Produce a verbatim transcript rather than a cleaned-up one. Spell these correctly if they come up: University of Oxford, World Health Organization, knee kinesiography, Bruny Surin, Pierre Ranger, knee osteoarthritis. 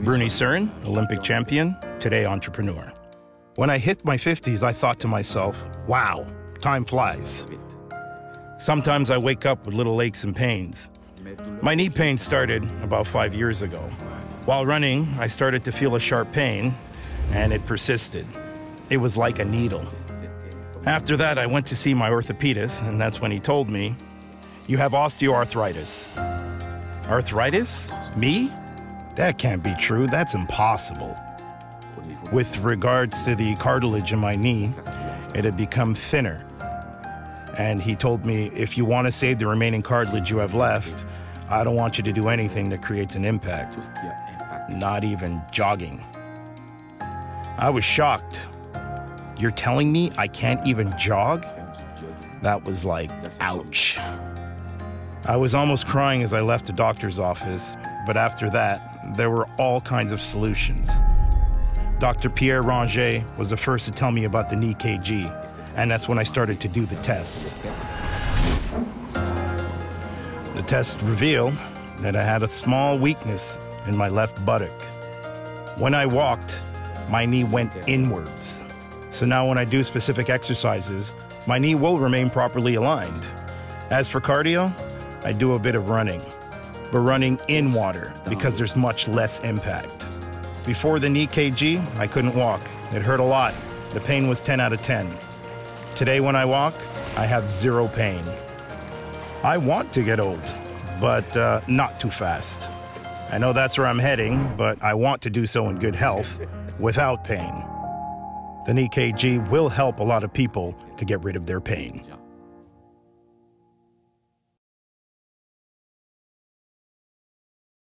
Bruny Surin, Olympic champion, today entrepreneur. When I hit my fifties, I thought to myself, wow, time flies. Sometimes I wake up with little aches and pains. My knee pain started about five years ago. While running, I started to feel a sharp pain, and it persisted. It was like a needle. After that, I went to see my orthopedist, and that's when he told me, "You have osteoarthritis." Arthritis? Me? That can't be true. That's impossible. With regards to the cartilage in my knee, it had become thinner. And he told me, if you want to save the remaining cartilage you have left, I don't want you to do anything that creates an impact. Not even jogging. I was shocked. You're telling me I can't even jog? That was like, ouch. I was almost crying as I left the doctor's office, but after that, there were all kinds of solutions. Doctor Pierre Ranger was the first to tell me about the knee K G, and that's when I started to do the tests. The test revealed that I had a small weakness in my left buttock. When I walked, my knee went inwards. So now when I do specific exercises, my knee will remain properly aligned. As for cardio, I do a bit of running, but running in water because there's much less impact. Before the knee K G, I couldn't walk. It hurt a lot. The pain was ten out of ten. Today when I walk, I have zero pain. I want to get old, but uh, not too fast. I know that's where I'm heading, but I want to do so in good health, without pain. The knee K G will help a lot of people to get rid of their pain.